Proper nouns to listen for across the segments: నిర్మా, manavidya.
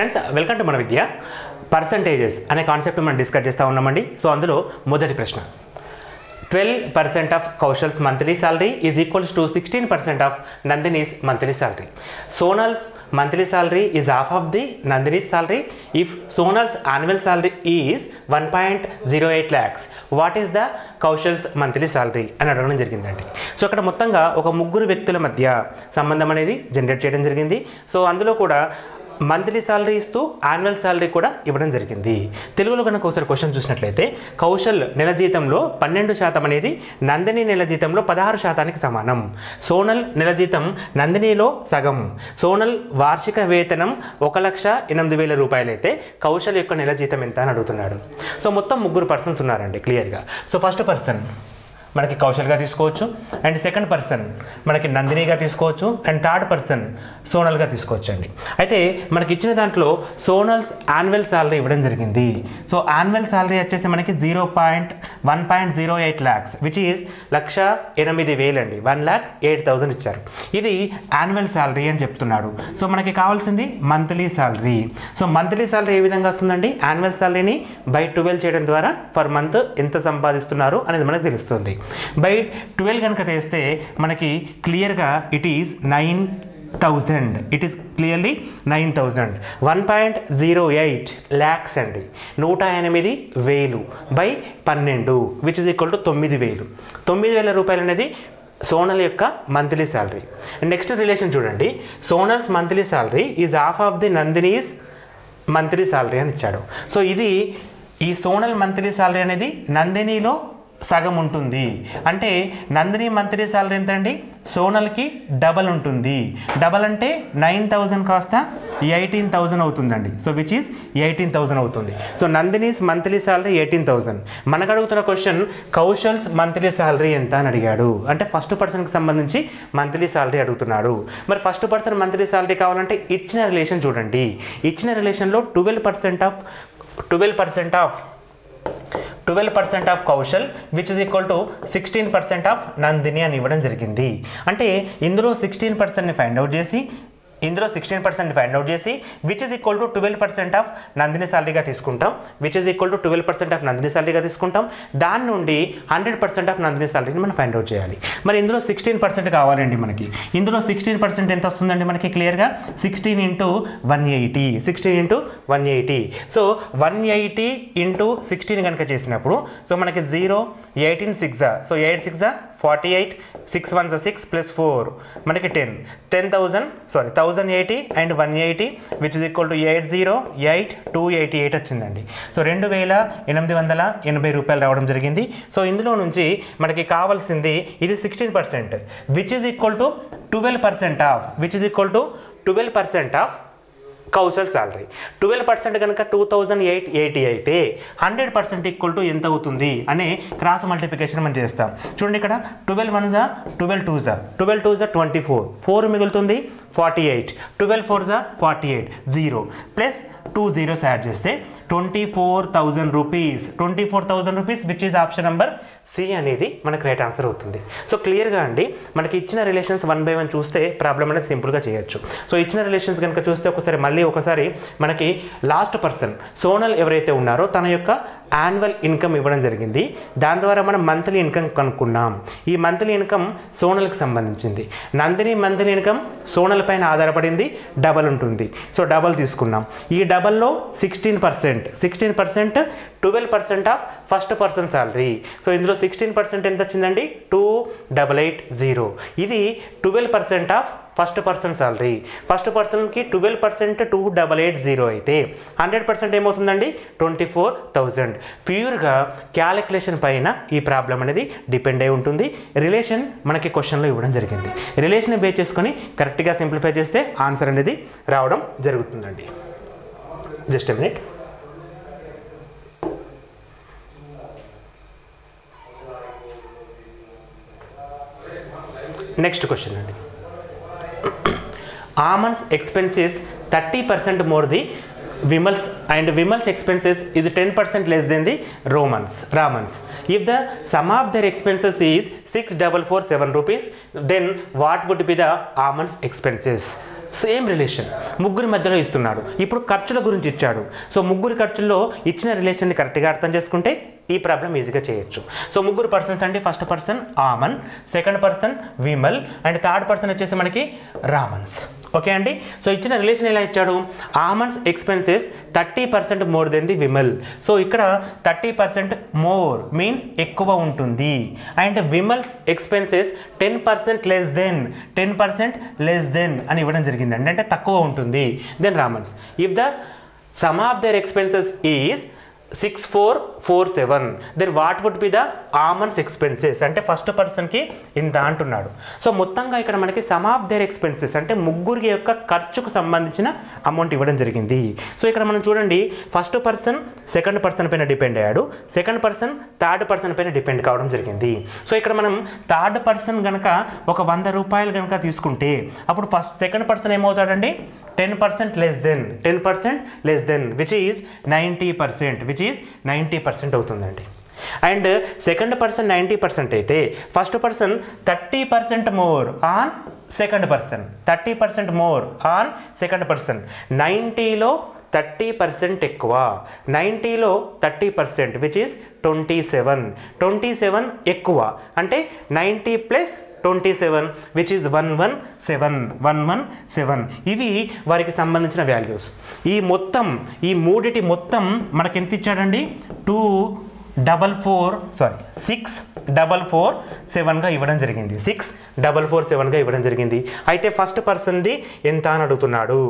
Friends welcome to Mana Vidya percentages अने concept मन discuss उन्नामंडी। सो अंदुलो मोदटी प्रश्न 12% of Kaushal's monthly salary is equals to 16% of Nandini's monthly salary. Sonal's monthly salary is half of the Nandini's salary. If Sonal's annual salary is 1.08 lakhs what is the Kaushal's monthly salary అని అడగడం జరిగిందండి। So అక్కడ మొత్తంగా ఒక ముగ్గురు వ్యక్తుల మధ్య సంబంధం అనేది జనరేట్ చేయడం జరిగింది। సో అందులో కూడా मंथली सालरी इस्तू एनुअल सालरी इव्वडं जरिगिंदी। तेलुगुलो गनुक ओकसारि क्वेश्चन चूसिनट्लयिते कौशल नेल जीतंलो 12% अनेदी नंदिनी नेल जीतंलो 16% समानं। सोनल नेल जीतं नंदिनीलो सगं। सोनल वार्षिक वेतनं 1,08,000 रूपायलु अयिते कौशल योक्क नेल जीतं एंत अनि अडुगुतुन्नाडु। सो मोत्तं मुग्गुरु पर्सन्स उन्नारंडि क्लियर गा। सो फस्ट पर्सन మనకి కౌశల్గా తీసుకోవచ్చు అండ్ సెకండ్ పర్సన్ మనకి నందినిగా తీసుకోవచ్చు అండ్ థర్డ్ పర్సన్ సోనల్గా తీసుకోవచ్చండి। అయితే మనకి ఇచ్చిన దాంట్లో సోనల్స్ యాన్యువల్ సాలరీ ఇవ్వడం జరిగింది। సో యాన్యువల్ సాలరీ వచ్చేసి మనకి 1.08 lakhs which is 1,08,000 అండి 1,08,000 ఇచ్చారు। ఇది యాన్యువల్ సాలరీ అని చెప్తున్నాడు। సో మనకి కావాల్సింది monthly salary. So monthly salary ఏ విధంగా వస్తుందండి యాన్యువల్ సాలరీని బై 12 చేయడం ద్వారా పర్ మంత్ ఎంత సంపాదిస్తున్నారు అనేది మనకు తెలుస్తుంది। बै 12 गनक तेस्ते मनकी क्लियर गा it is 9,000 it is clearly 9,000 1.08 lakhs अंडी 108,000 by 12 which is equal to 9,000 रूपायलु अनेदी सोनल योक्क मंथली सैलरी। नेक्स्ट रिलेशन चूडंडी Sonal's monthly salary is half of the Nandini's monthly salary अनि इच्चाडु। सो इदी ई सोनल मंथली सैलरी अनेदी नंदिनीलो సగం ఉంటుంది। అంటే నందిని మంత్లీ సాలరీ ఎంత అండి సోనల్కి డబల్ ఉంటుంది। డబల్ అంటే 9,000 కాస్త 18,000 అవుతుందండి। సో విచ్ ఈస్ 18,000 అవుతుంది। So Nandini's monthly salary 18,000। మనకు అడుగుతున్న క్వశ్చన్ కౌశల్స్ మంత్లీ సాలరీ ఎంత అని అడిగాడు। అంటే ఫస్ట్ పర్సన్కి సంబంధించి మంత్లీ సాలరీ అడుగుతున్నాడు। మరి ఫస్ట్ పర్సన్ మంత్లీ సాలరీ కావాలంటే ఇచ్చిన రిలేషన్ చూడండి। ఇచ్చిన రిలేషన్లో 12% of Kaushal which is equal to 16% of Nandini అని ఇవ్వడం జరిగింది। అంటే ఇందులో 16% ని ఫైండ్ అవుట్ చేసి which is equal to 12% of Nandini సాలరీగా తీసుకుంటాం। దాని నుండి 100% ఆఫ్ నందిని సాలరీని మనం ఫైండ్ అవుట్ చేయాలి। మరి ఇందులో 16% కావాలండి మనకి। ఇందులో 16% ఎంత వస్తుందండి మనకి క్లియర్గా 16 ఇంటూ 180। సో 180 ఇంటూ 16 కనుక చేసినప్పుడు సో మనకి 0 18 6, సో 8 6 48, 6 1 6 +4 మనకి 1,080 and 180 which is equal to 808,288 వచ్చిందండి। సో 2,880 రూపాయలు రావడం జరిగింది। సో ఇందులో నుంచి మనకి కావాల్సింది ఇది 16% which is equal to 12% of Kaushal salary. 12% गनक 2,880 అయితే 100% ఈక్వల్ టు ఎంత అవుతుంది అనే క్రాస్ మల్టిప్లికేషన్ మనం చేస్తాం। చూడండి ఇక్కడ 12 1 12 2 12 2 24, 4 మిగులుతుంది 48, 12 4 48, 0 ప్లస్ 2 zeros యాడ్ చేస్తే 24,000 rupees which is option number C అనేది మనకు రైట్ ఆన్సర్ అవుతుంది। సో క్లియర్ గా అండి మనకి ఇచ్చిన రిలేషన్స్ 1/1 చూస్తే ప్రాబ్లమ్ అనేది సింపుల్ గా చేయొచ్చు। సో ఇచ్చిన రిలేషన్స్ గనుక చూస్తే ఒకసారి మనకి లాస్ట్ పర్సన్ సోనల్ ఎవరైతే ఉన్నారో తన యొక్క యాన్యువల్ ఇన్కమ్ ఇవ్వడం జరిగింది। దాని ద్వారా మనం మంత్లీ ఇన్కమ్ కనుక్కున్నాం। ఈ మంత్లీ ఇన్కమ్ సోనల్కి సంబంధించింది। నందిని మంత్లీ ఇన్కమ్ సోనల్ పైన ఆధారపడింది డబల్ ఉంటుంది। సో డబల్ తీసుకున్నాం। ఈ డబల్లో 16% 12% of first person salary. So ఇందులో 16% ఎంత వచ్చిందండి 2,880। ఇది 12% of first person salary. First person की 12% 2,880 అయితే 100% ఏమవుతుందండి 24,000। ప్యూర్ గా క్యాలిక్యులేషన్ పైన ఈ ప్రాబ్లం అనేది డిపెండ్ అయి ఉంటుంది। రిలేషన్ మనకి క్వశ్చన్ లో ఇవ్వడం జరిగింది। రిలేషన్ బేస్ చేసుకొని కరెక్ట్ గా సింప్లిఫై చేస్తే ఆన్సర్ అనేది రావడం జరుగుతుందండి। Just a minute next question అండి Aman's expenses 30% more the Vimal's and Vimal's expenses is 10% less than the Raman's. If the sum of their expenses is 6,447 rupees, then what would be the Aman's expenses? Same relation ముగ్గురి మధ్యలో ఇస్తున్నాడు. ఇప్పుడు ఖర్చుల గురించి ఇచ్చాడు. So ముగ్గురి ఖర్చుల్లో ఇచ్చిన రిలేషన్ ని కరెక్ట్ గా అర్థం చేసుకుంటే ఈ ప్రాబ్లం ఈజీగా చేయొచ్చు. సో ముగ్గురు పర్సన్స్ అంటే first person Aman, second person Vimal and third person వచ్చేసి మనకి రామన్స్. ఓకే అండి. సో ఇచ్చిన రిలేషన్ ఎలా ఇచ్చాడు, Aman's expenses 30% more than the Vimal. So ఇక్కడ 30% మోర్ మీన్స్ ఎక్కువ ఉంటుంది and Vimal's expenses 10% less than అని ఇవ్వడం జరిగిందండి, అంటే తక్కువ ఉంటుంది then Raman's. If the sum of their expenses is 6447 then what would be the almonds expenses అంటే ఫస్ట్ పర్సన్ కి ఇంత అంటున్నాడు. సో మొత్తంగా ఇక్కడ మనకి సమ్ ఆఫ్ దేర్ ఎక్స్పెన్సెస్ అంటే ముగ్గురికి యొక్క ఖర్చుకు సంబంధించిన అమౌంట్ ఇవ్వడం జరిగింది. సో ఇక్కడ మనం చూడండి ఫస్ట్ పర్సన్ సెకండ్ పర్సన్ పైన డిపెండ్ అయ్యాడు, సెకండ్ పర్సన్ థర్డ్ పర్సన్ పైన డిపెండ్ కావడం జరిగింది. సో ఇక్కడ మనం థర్డ్ పర్సన్ కనుక ఒక 100 రూపాయలు కనుక తీసుకుంటే అప్పుడు ఫస్ట్ సెకండ్ పర్సన్ ఏమవుతాడండి 10% less than which is 90% అవుతుందండి. అండ్ సెకండ్ పర్సన్ 90% అయితే first person 30% more on second person, 30% more on second person. 90లో 30% ఎక్కువ, 90లో 30% which is 27 ఎక్కువ అంటే 90 + 27 which is 117. ఇవి వారికి సంబంధించిన వాల్యూస్. ఈ మొత్తం ఈ మూడిటి మొత్తం మనకి ఎంత ఇచ్చాడండి 6,447గా ఇవ్వడం జరిగింది, 6,447గా ఇవ్వడం జరిగింది. అయితే ఫస్ట్ పర్సన్ది ఎంత అని అడుగుతున్నాడు.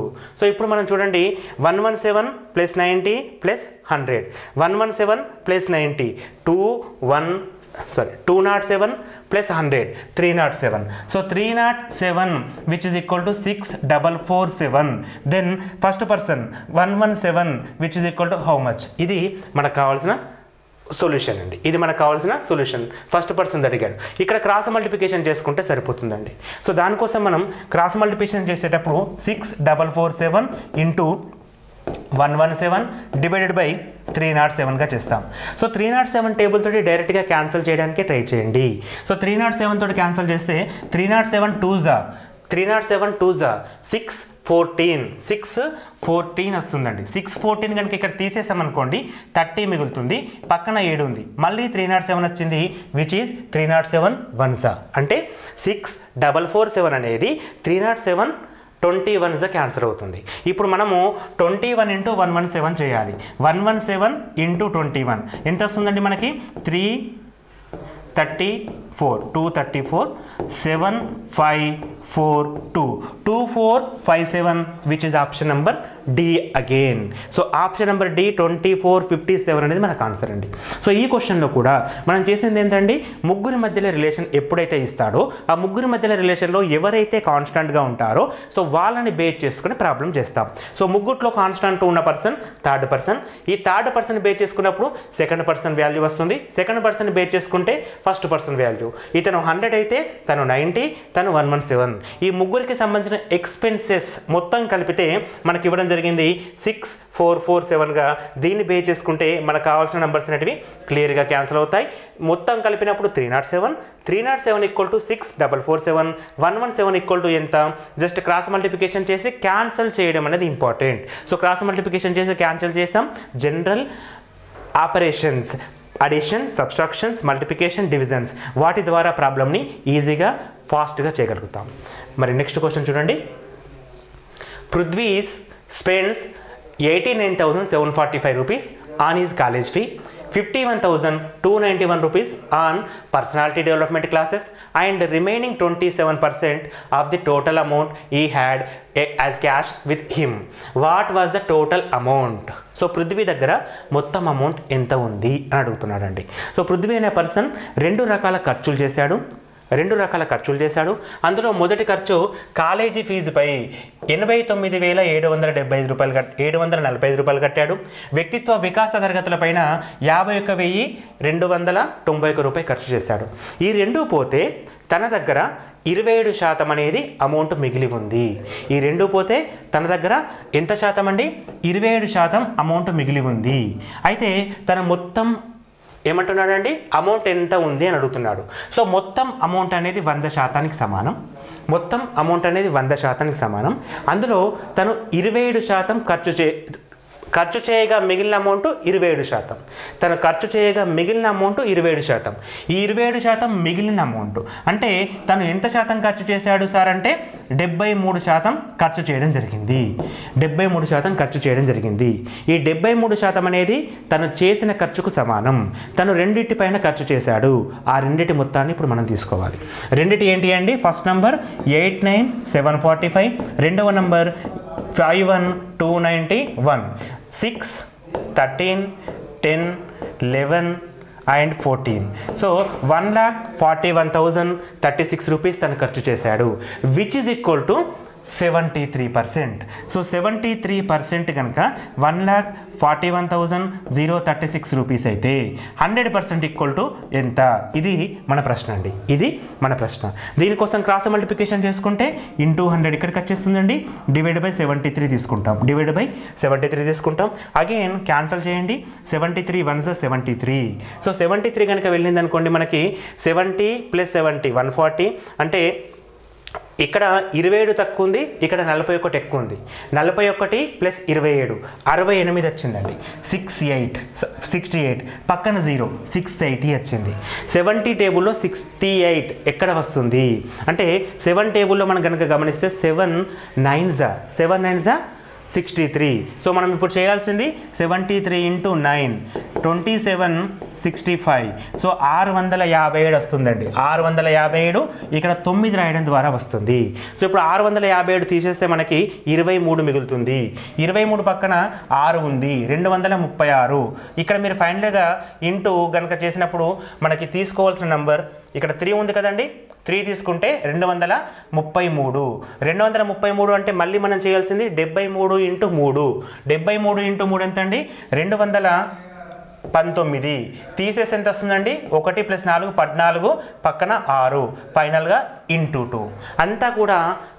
సో ఇప్పుడు మనం చూడండి 117 + 90 + 100, 117 + 90 207 + 100 307. So 307 which is equal to 6,447. Then first person 117 which is equal to how much? ఇది మనకు కావాల్సిన సొల్యూషన్ అండి, ఇది మనకు కావాల్సిన సొల్యూషన్. ఫస్ట్ పర్సన్ అడిగాడు, ఇక్కడ క్రాస్ మల్టిప్లికేషన్ చేసుకుంటే సరిపోతుందండి. సో దానికోసం మనం క్రాస్ మల్టిప్లికేషన్ చేసేటప్పుడు 6,447 × 117 / 307గా చేస్తాం. సో 307 టేబుల్ తోటి డైరెక్ట్గా క్యాన్సిల్ చేయడానికి ట్రై చేయండి. సో 307 తోటి క్యాన్సిల్ చేస్తే 307 2s 614 వస్తుందండి. 614 కనుక ఇక్కడ తీసేసామనుకోండి 30 మిగులుతుంది, పక్కన 7 ఉంది, మళ్ళీ 307 వచ్చింది విచ్ ఈజ్ 307 1s అంటే 6,447 అనేది 307 21s క్యాన్సర్ అవుతుంది. ఇప్పుడు మనము 21 × 117 చేయాలి, 117 × 21 ఎంత వస్తుందండి మనకి 334 234 754 2457 which is option number D again. So option number D 2457 అనేది మనకు ఆన్సర్ అండి. సో ఈ క్వశ్చన్లో కూడా మనం చేసింది ఏంటండి ముగ్గురి మధ్యలో రిలేషన్ ఎప్పుడైతే ఇస్తాడో ఆ ముగ్గురి మధ్యలో రిలేషన్లో ఎవరైతే కాన్స్టాంట్గా ఉంటారో సో వాళ్ళని బేస్ చేసుకుని ప్రాబ్లం చేస్తాం. సో ముగ్గురిలో కాన్స్టాంట్ ఉన్న పర్సన్ థర్డ్ పర్సన్. ఈ థర్డ్ పర్సన్ బేస్ చేసుకున్నప్పుడు సెకండ్ పర్సన్ వాల్యూ వస్తుంది, సెకండ్ పర్సన్ బేస్ చేసుకుంటే ఫస్ట్ పర్సన్ వాల్యూ. ఇతను 100 అయితే తను 90, తను 117. ఈ ముగ్గురికి సంబంధించిన ఎక్స్పెన్సెస్ మొత్తం కలిపితే మనకి ఇవ్వడం జరిగింది 6,447గా. దీన్ని బేస్ చేసుకుంటే మనకు కావాల్సిన నంబర్స్ అనేవి క్లియర్గా క్యాన్సిల్ అవుతాయి. మొత్తం కలిపినప్పుడు 307 = 6,447, 117 ఈక్వల్ టు ఎంత, జస్ట్ క్రాస్ మల్టిప్లికేషన్ చేసి క్యాన్సిల్ చేయడం అనేది ఇంపార్టెంట్. సో క్రాస్ మల్టిప్లికేషన్ చేసి క్యాన్సిల్ చేసాం. General operations addition, subtractions, multiplication, divisions వాటి ద్వారా ప్రాబ్లమ్ని ఈజీగా ఫాస్ట్గా చేయగలుగుతాం. మరి నెక్స్ట్ క్వశ్చన్ చూడండి. Prithvi spends 89,745 rupees on his college fee, 51,291 rupees on personality development classes and remaining 27% of the total amount he had as cash with him. What was the total amount? సో పృథ్వీ దగ్గర మొత్తం amount ఎంత ఉంది అని అడుగుతున్నాడండి. So Prithvi అనే person రెండు రకాల ఖర్చులు చేశాడు. అందులో మొదటి ఖర్చు కాలేజీ ఫీజుపై 89,775 745 రూపాయలు కట్టాడు. వ్యక్తిత్వ వికాస తరగతులపైన 51,291 రూపాయలు ఖర్చు చేశాడు. ఈ రెండు పోతే తన దగ్గర 27% అనేది అమౌంట్ మిగిలి ఉంది. ఈ రెండు పోతే తన దగ్గర ఎంత శాతం అండి 27% అమౌంట్ మిగిలి ఉంది. అయితే తన మొత్తం ఏమంటున్నాడండి అమౌంట్ ఎంత ఉంది అని అడుగుతున్నాడు. సో మొత్తం అమౌంట్ అనేది 100%కి సమానం, మొత్తం అమౌంట్ అనేది 100% కి సమానం. అందులో తను 27% ఖర్చు చేయగా మిగిలిన అమౌంట్ 27%, తను ఖర్చు చేయగా మిగిలిన అమౌంట్ 27%. ఈ 27% మిగిలిన అమౌంట్ అంటే తను ఎంత శాతం ఖర్చు చేశాడు సార్ అంటే 73% ఖర్చు చేయడం జరిగింది. 73% ఖర్చు చేయడం జరిగింది. ఈ 73% అనేది తను చేసిన ఖర్చుకు సమానం. తను రెండింటి పైన ఖర్చు చేశాడు. ఆ రెండింటి మొత్తాన్ని ఇప్పుడు మనం తీసుకోవాలి. రెండింటి ఏంటి అండి? ఫస్ట్ నంబర్ 89,745, రెండవ నంబర్ 51,291, 6, 13, 10, 11 and 14. సో 1,41,036 రూపీస్ తను ఖర్చు చేశాడు, which is equal to 73%. So 73% కనుక 1,41,036 రూపీస్ అయితే 100% ఈక్వల్ టు ఎంత? ఇది మన ప్రశ్న అండి, ఇది మన ప్రశ్న. దీనికోసం క్రాస్ మల్టిప్లికేషన్ చేసుకుంటే ఇంటూ 100 ఇక్కడికి వచ్చేస్తుందండి, డివైడ్ బై 73 తీసుకుంటాం, అగైన్ క్యాన్సల్ చేయండి. 73 1 73. సో 73 కనుక వెళ్ళింది అనుకోండి, మనకి 70 + 70 140. అంటే ఇక్కడ 27 తక్కువ ఉంది, ఇక్కడ 41 ఎక్కువ ఉంది. 41 + 27 68 వచ్చిందండి, 68. పక్కన 0, 680 వచ్చింది. 70 టేబుల్లో 68 ఎక్కడ వస్తుంది అంటే 7 టేబుల్లో మనం కనుక గమనిస్తే 7 9s 63. సో మనం ఇప్పుడు చేయాల్సింది 73 × 9, 2765. సో 657 వస్తుందండి, 657 ఇక్కడ 9 రాయడం ద్వారా వస్తుంది. సో ఇప్పుడు 657 తీసేస్తే మనకి 23 మిగులుతుంది. 23 పక్కన 6 ఉంది, 236. ఇక్కడ మీరు ఫైనల్గా ఇంటూ కనుక చేసినప్పుడు మనకి తీసుకోవాల్సిన నంబర్ ఇక్కడ 3 ఉంది కదండి, 3 తీసుకుంటే 233. 233 అంటే మళ్ళీ మనం చేయాల్సింది 73 × 3. 73 × 3 ఎంత అండి? 219. తీసేసి ఎంత వస్తుందండి? 1 + 4 = 14, పక్కన 6, ఫైనల్గా ఇంటూ 2. అంతా కూడా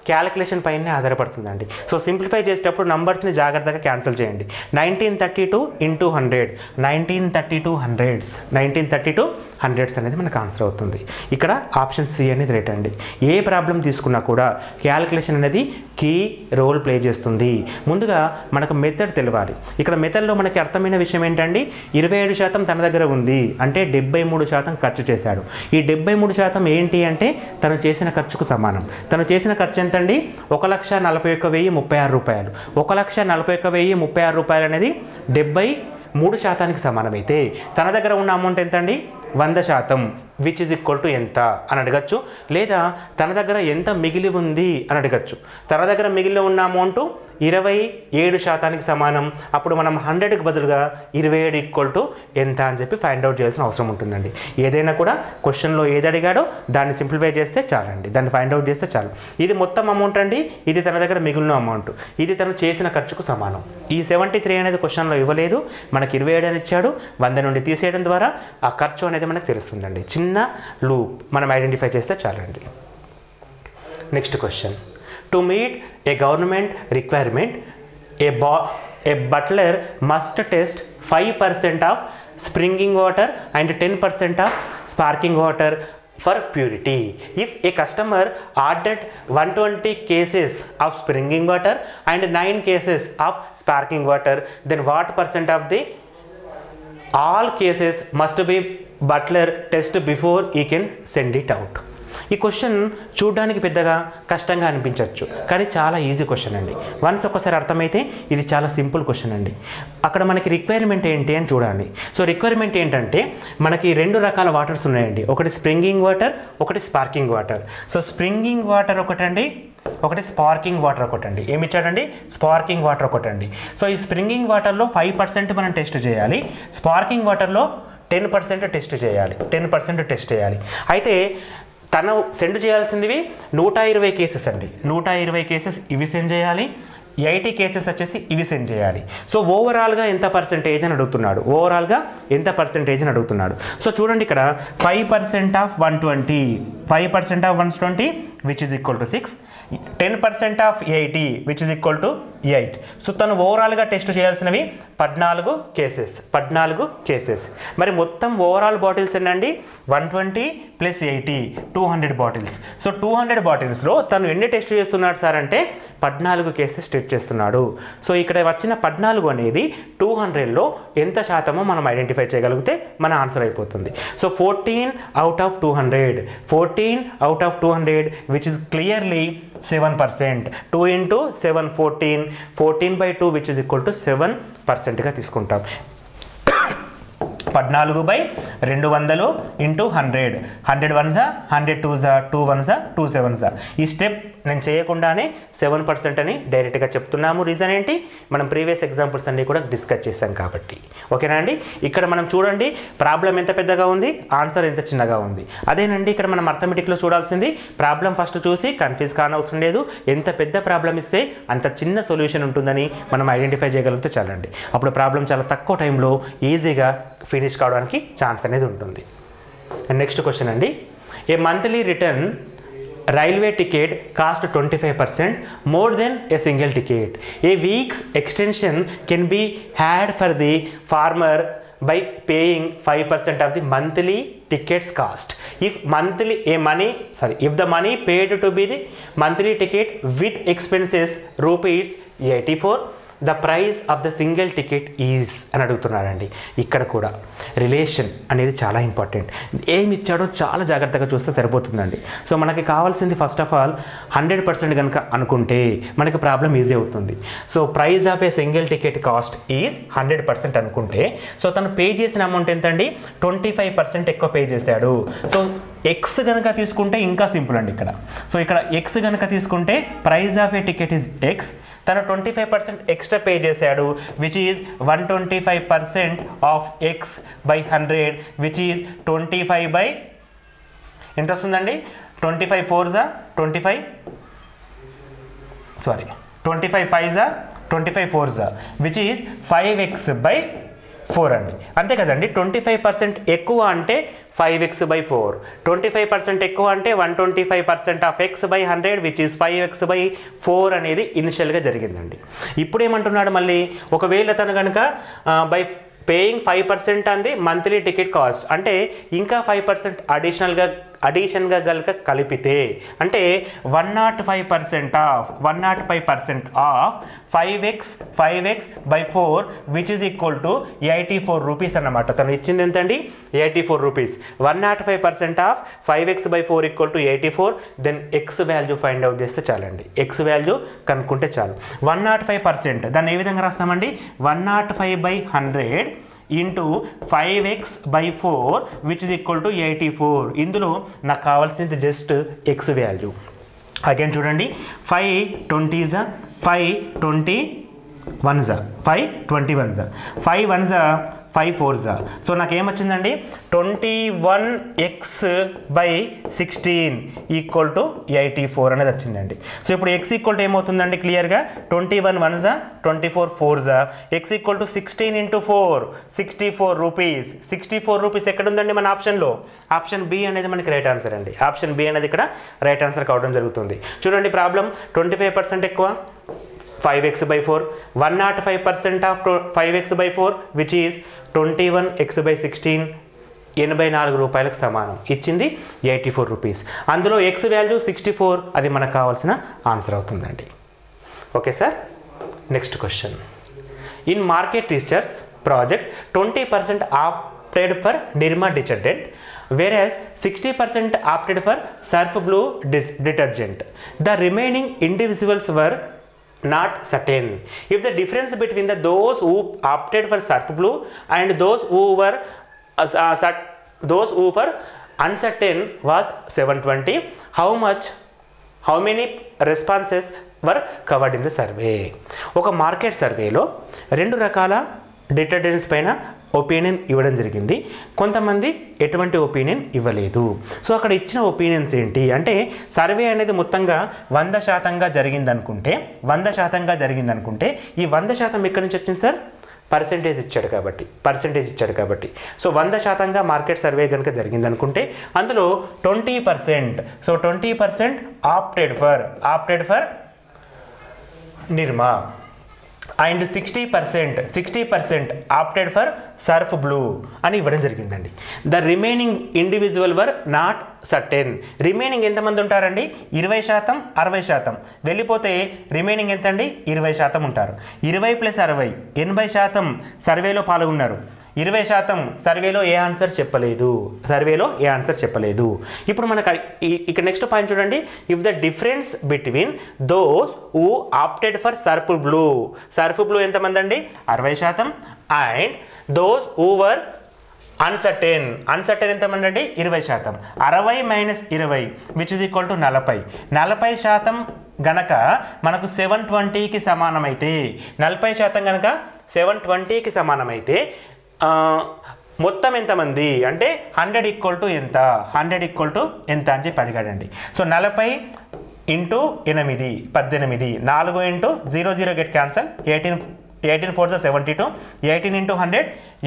క్యాలిక్యులేషన్ పైనే ఆధారపడుతుందండి. సో సింప్లిఫై చేసేటప్పుడు నంబర్స్ని జాగ్రత్తగా క్యాన్సిల్ చేయండి. 1932 × 100, 1932 100s, 1932 100s అనేది మనకు ఆన్సర్ అవుతుంది. ఇక్కడ ఆప్షన్ సి అనేది రైట్ అండి. ఏ ప్రాబ్లం తీసుకున్నా కూడా క్యాలిక్యులేషన్ అనేది కీ రోల్ ప్లే చేస్తుంది. ముందుగా మనకు మెథడ్ తెలియాలి. ఇక్కడ మెథడ్లో మనకి అర్థమైన విషయం ఏంటండి, 27% తన దగ్గర ఉంది అంటే 73% ఖర్చు చేశాడు. ఈ 73% ఏంటి అంటే తను చేసిన ఖర్చుకు సమానం. తను చేసిన ఖర్చు ఎంతండి? 1,41,036 రూపాయలు. 1,41,036 రూపాయలు అనేది 73% సమానమైతే తన దగ్గర ఉన్న అమౌంట్ ఎంతండి? 100%, విచ్ ఈజ్ ఈక్వల్ టు ఎంత అని అడగచ్చు. లేదా తన దగ్గర ఎంత మిగిలి ఉంది అని అడగచ్చు. తన దగ్గర మిగిలి ఉన్న అమౌంట్ 27% సమానం. అప్పుడు మనం 100కి బదులుగా 27 = ఎంత అని చెప్పి ఫైండ్ అవుట్ చేయాల్సిన అవసరం ఉంటుందండి. ఏదైనా కూడా క్వశ్చన్లో ఏది అడిగాడో దాన్ని సింప్లిఫై చేస్తే చాలండి, దాన్ని ఫైండ్ అవుట్ చేస్తే చాలు. ఇది మొత్తం అమౌంట్ అండి, ఇది తన దగ్గర మిగిలిన అమౌంట్, ఇది తను చేసిన ఖర్చుకు సమానం. ఈ 73 అనేది క్వశ్చన్లో ఇవ్వలేదు, మనకి 27 అని ఇచ్చాడు. 100 నుండి తీసేయడం ద్వారా ఆ ఖర్చు అనేది మనకు తెలుస్తుందండి. చిన్న లూప్ మనం ఐడెంటిఫై చేస్తే చాలండి. Next question, to meet a government requirement, a butler must test 5% of springing water and 10% of sparkling water for purity. If a customer ordered 120 cases of springing water and 9 cases of sparkling water, then what percent of the all cases must be butler test before he can send it out? ఈ question చూడడానికి పెద్దగా కష్టంగా అనిపించవచ్చు, కానీ చాలా easy question అండి. Once ఒకసారి అర్థమైతే ఇది చాలా సింపుల్ క్వశ్చన్ అండి. అక్కడ మనకి రిక్వైర్మెంట్ ఏంటి అని చూడాలి. సో రిక్వైర్మెంట్ ఏంటంటే మనకి 2 రకాల వాటర్స్ ఉన్నాయండి, ఒకటి స్ప్రింగింగ్ వాటర్, ఒకటి sparking water. So springing water ఒకటండి, ఒకటి స్పార్కింగ్ వాటర్ ఒకటండి. ఏమి ఇచ్చాడండి? స్పార్కింగ్ వాటర్ ఒకటండి. సో ఈ స్ప్రింగింగ్ వాటర్లో 5% మనం టెస్ట్ చేయాలి, స్పార్కింగ్ వాటర్లో 10% టెస్ట్ చేయాలి. అయితే తను సెండ్ చేయాల్సిందివి 120 కేసెస్ అండి. 120 కేసెస్ ఇవి సెండ్ చేయాలి, 80 కేసెస్ వచ్చేసి ఇవి సెండ్ చేయాలి. సో ఓవరాల్గా ఎంత పర్సెంటేజ్ అని అడుగుతున్నాడు, సో చూడండి ఇక్కడ 5% of 120, 5% of 120 which is equal to 6, 10% of 80 which is equal to 8. So తను ఓవరాల్ గా టెస్ట్ చేయాల్సినవి 14 కేసెస్. మరి మొత్తం ఓవరాల్ బాటిల్స్ ఏంటండి 120 + 80, 200 బాటిల్స్. సో 200 బాటిల్స్ లో తను ఎన్ని టెస్ట్ చేస్తున్నాడు సార్ అంటే 14 కేసెస్ టెస్ట్ చేస్తున్నాడు. సో ఇక్కడ వచ్చిన 14 అనేది 200 లో ఎంత శాతమో మనం ఐడెంటిఫై చేయగలిగితే మన ఆన్సర్ అయిపోతుంది. So 14 out of 200, 14 out of 200, which is clearly 7%. 2 × 7, 14. 14/2, which is equal to 7% का తీసుకుంటాం. 14/200 100 1s 100 2s 2 1s 2 7s. ఈ స్టెప్ నేను చేయకుండానే 7% అని డైరెక్ట్ గా చెప్తున్నాము. రీజన్ ఏంటి, మనం ప్రీవియస్ ఎగ్జాంపుల్స్ అన్ని కూడా డిస్కస్ చేసాం కాబట్టి. ఓకేనా అండి. ఇక్కడ మనం చూడండి ప్రాబ్లం ఎంత పెద్దగా ఉంది, ఆన్సర్ ఎంత చిన్నగా ఉంది. అదేనండి ఇక్కడ మనం అర్థమెటిక్ లో చూడాల్సింది. ప్రాబ్లం ఫస్ట్ చూసి కన్ఫ్యూజ్ కానవసరం లేదు. ఎంత పెద్ద ప్రాబ్లం ఇస్తే అంత చిన్న సొల్యూషన్ ఉంటుందని మనం ఐడెంటిఫై చేయగలిగితే చాలండి. అప్పుడు ప్రాబ్లం చాలా తక్కువ టైంలో ఈజీగా ఫినిష్ కావడానికి ఛాన్స్ అనేది ఉంటుంది. నెక్స్ట్ క్వశ్చన్ అండి. A monthly return railway ticket cost 25% more than a single ticket. A week's extension can be had for the farmer by paying 5% of the monthly ticket's cost. If the money paid to be the monthly ticket with expenses ₹84, the price of the single ticket is అని అడుగుతున్నారండి. ఇక్కడ కూడా relation అనేది చాలా important. ఏమి ఇచ్చాడో చాలా జాగ్రత్తగా చూస్తే సరిపోతుందండి. సో మనకి కావాల్సింది ఫస్ట్ ఆఫ్ ఆల్ 100% కనుక అనుకుంటే మనకి ప్రాబ్లం ఈజీ అవుతుంది. So price of a single ticket cost is 100% అనుకుంటే, సో తను పే చేసిన అమౌంట్ ఎంతండి 25% ఎక్కువ పే చేశాడు. సో ఎక్స్ కనుక తీసుకుంటే ఇంకా సింపుల్ అండి ఇక్కడ. సో ఇక్కడ ఎక్స్ కనుక తీసుకుంటే price of a ticket is x, తను 25% ఎక్స్ట్రా పే చేశాడు, which is 125% of x by 100, which is 25 by ఎంత వస్తుందండి 25 5s, విచ్ ఈజ్ 5x/4 అండి. అంతే కదండి. 25% ఎక్కువ అంటే 5x/4, 25% ఎక్కువ అంటే 125% of x/100, which is 5x/4 అనేది ఇనిషియల్గా జరిగిందండి. ఇప్పుడు ఏమంటున్నాడు మళ్ళీ, ఒకవేళ తను కనుక by paying 5% on the monthly ticket cost అంటే ఇంకా 5% అడిషనల్గా గలక కలిపితే అంటే 105% of 5x/4, which is equal to ₹84 అన్నమాట. తను ఇచ్చింది ఎంతండి ₹84. 105% of 5x/4 = 84. Then x value find out చేస్తే చాలండి. ఎక్స్ వాల్యూ కనుక్కుంటే చాలు. 105% దాన్ని ఏ విధంగా రాస్తామండి 105/100 into 5x/4, which is equal to 84. ఇందులో నాకు కావాల్సింది జస్ట్ x వాల్యూ. అగైన్ చూడండి 5 20s 5 21s 5 21s 5 4s. So నాకేమొచ్చిందండి 21x/16 = 84 అనేది వచ్చిందండి. సో ఇప్పుడు ఎక్స్ ఈక్వల్ టు ఏమవుతుందండి క్లియర్గా 21 1s 24 4s, X equal to 16 × 4, ₹64. ఎక్కడుందండి మన ఆప్షన్లో? ఆప్షన్ బి అనేది మనకి రైట్ ఆన్సర్ అండి. ఆప్షన్ బి అనేది ఇక్కడ రైట్ ఆన్సర్ కావడం జరుగుతుంది. చూడండి ప్రాబ్లం 25% ఎక్కువ 5x/4, 105% of 5x/4, which is 21x/16, ₹84కు సమానం. ఇచ్చింది ₹84. అందులో ఎక్స్ వాల్యూ 64, అది మనకు కావాల్సిన ఆన్సర్ అవుతుందండి. Okay sir. Next question. In market research project 20% opted for నిర్మా detergent, whereas 60% opted for Surf Blue detergent. The remaining individuals were not certain. If the difference between those who opted for surf blue and those who were uncertain was 720, how many responses were covered in the survey? Oka market survey lo rendu rakala detergents పైన opinion ఇవ్వడం జరిగింది. కొంతమంది ఎటువంటి opinion ఇవ్వలేదు. So అక్కడ ఇచ్చిన opinions ఏంటి అంటే, సర్వే అనేది మొత్తంగా 100% జరిగిందనుకుంటే, 100% ఈ 100% ఎక్కడి నుంచి వచ్చింది సార్? పర్సెంటేజ్ ఇచ్చాడు కాబట్టి. సో 100% మార్కెట్ సర్వే కనుక జరిగిందనుకుంటే అందులో 20%, so 20% opted for నిర్మా and 60% opted for Surf Blue అని ఇవ్వడం జరిగిందండి. The remaining individual were not certain. Remaining ఎంతమంది ఉంటారండి? 20% 60% వెళ్ళిపోతే రిమైనింగ్ ఎంతండి? 20% ఉంటారు. 20 + 60 80% సర్వేలో పాల్గొన్నారు. 20% సర్వేలో ఏ ఆన్సర్ చెప్పలేదు, ఇప్పుడు మనకు ఇక్కడ నెక్స్ట్ పాయింట్ చూడండి. If the difference between those who opted for Surf blue, ఎంతమంది అండి? 60% and those who were uncertain, ఎంతమంది అండి? 20% 60 - 20 విచ్ ఈజ్ ఈక్వల్ టు 40% గనక మనకు 720కి సమానమైతే, 40% గనక 720కి సమానమైతే మొత్తం ఎంతమంది అంటే 100 ఈక్వల్ టు ఎంత అని చెప్పి అడిగాడండి. సో 40 × 8 18, 4 × 0 0 గెట్ క్యాన్సల్, 18 × 4 = 72,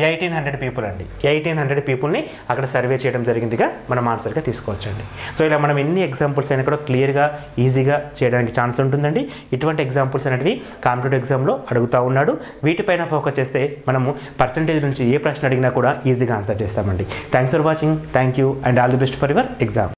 18 × 100 పీపుల్ అండి. 1800 పీపుల్ని అక్కడ సర్వే చేయడం జరిగిందిగా మనం ఆన్సర్గా తీసుకోవచ్చండి. సో ఇలా మనం ఎన్ని ఎగ్జాంపుల్స్ అయినా కూడా క్లియర్గా ఈజీగా చేయడానికి ఛాన్స్ ఉంటుందండి. ఇటువంటి ఎగ్జాంపుల్స్ అనేవి కాంపిటేటివ్ ఎగ్జామ్లో అడుగుతూ ఉన్నాడు. వీటిపైన ఫోకస్ చేస్తే మనము పర్సంటేజ్ నుంచి ఏ ప్రశ్న అడిగినా కూడా ఈజీగా ఆన్సర్ చేస్తామండి. Thanks for watching, thank you and all the best for your exam.